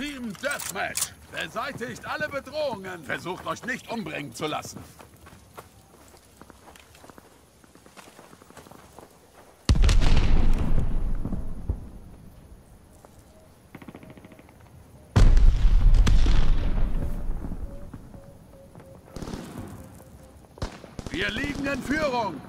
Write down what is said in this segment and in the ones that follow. Team Deathmatch. Beseitigt alle Bedrohungen. Versucht euch nicht umbringen zu lassen. Wir liegen in Führung.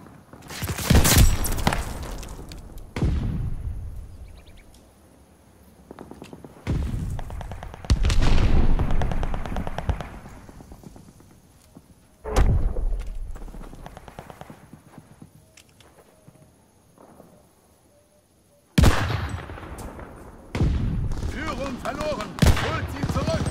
Führung verloren. Holt sie zurück.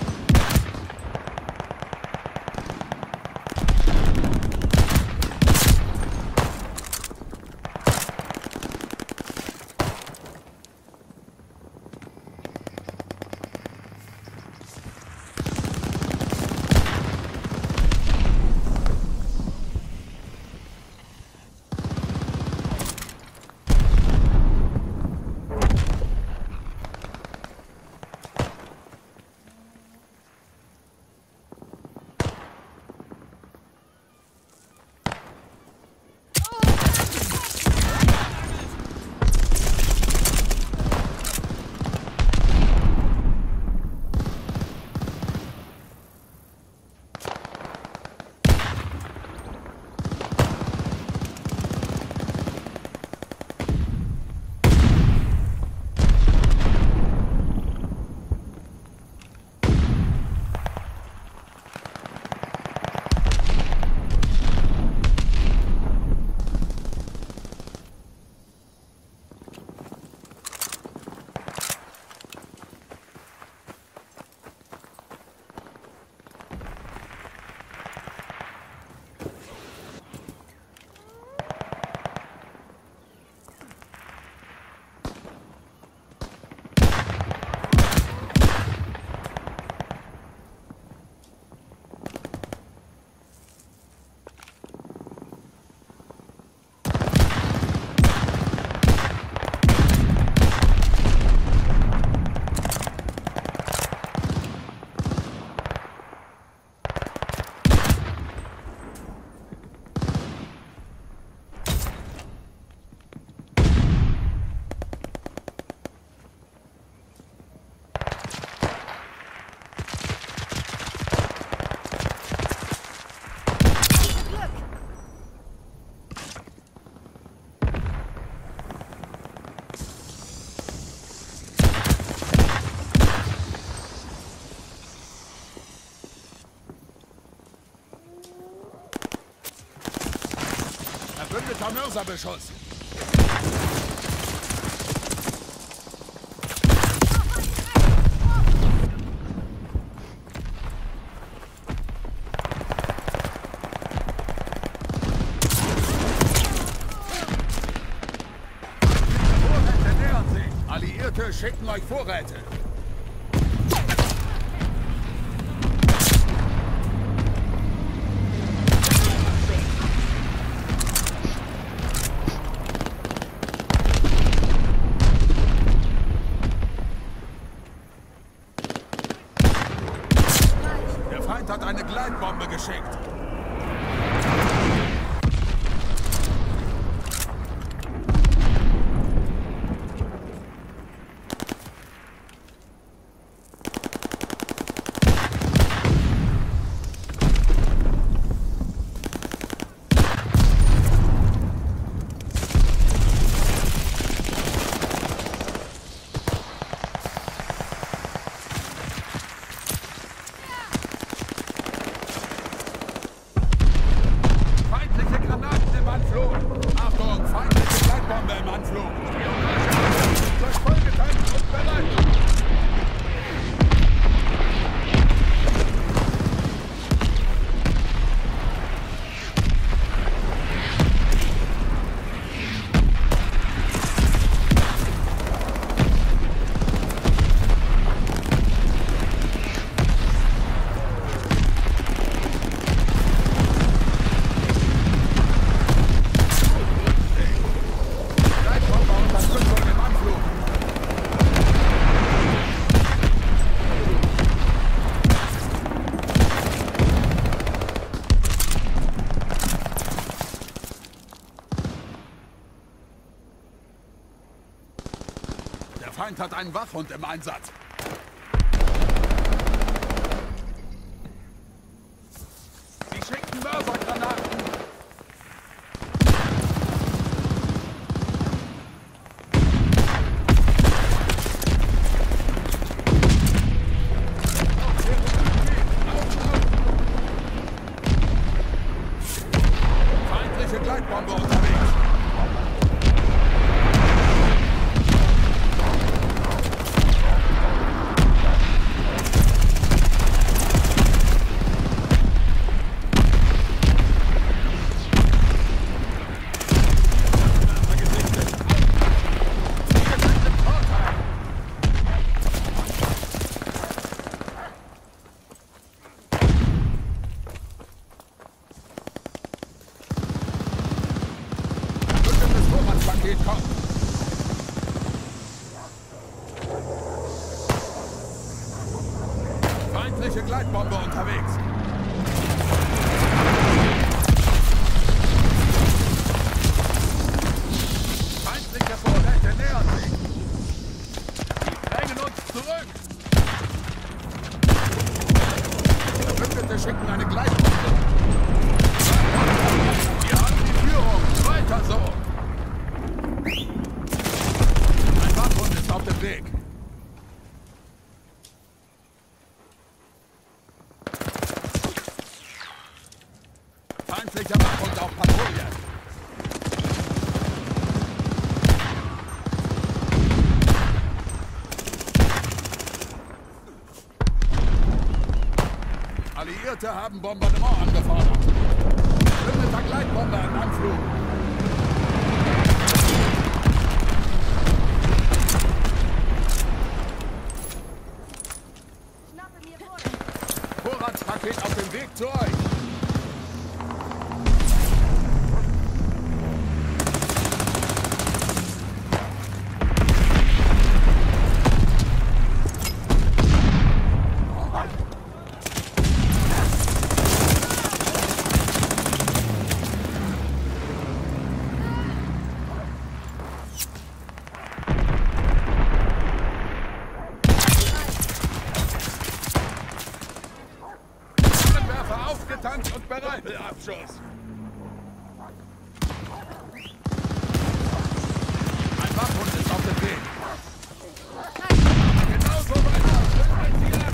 Verbündeter Mörserbeschuss. Vorräte nähern sich. Alliierte schicken euch Vorräte. Hat eine Gleitbombe geschickt. hat einen Wachhund im Einsatz. Sie schicken Mörsergranaten. Feindliche Gleitbombe unterwegs. Feindliche Gleitbombe unterwegs. Feindliche Vorräte nähern sich. Sie drängen uns zurück. Verbündete schicken eine Gleitbombe. Wir haben die Führung. Weiter so. Ein Wachhund ist auf dem Weg. Feindlicher Wachhund auf Patrouille. Alliierte haben Bombardement angefordert. Verbündeter Gleitbomber im Anflug. Vorratspaket auf dem Weg zu euch. Aufgetankt und bereit für Abschuss. Ein Wachhund ist auf dem Weg. Genauso weit als sie lang.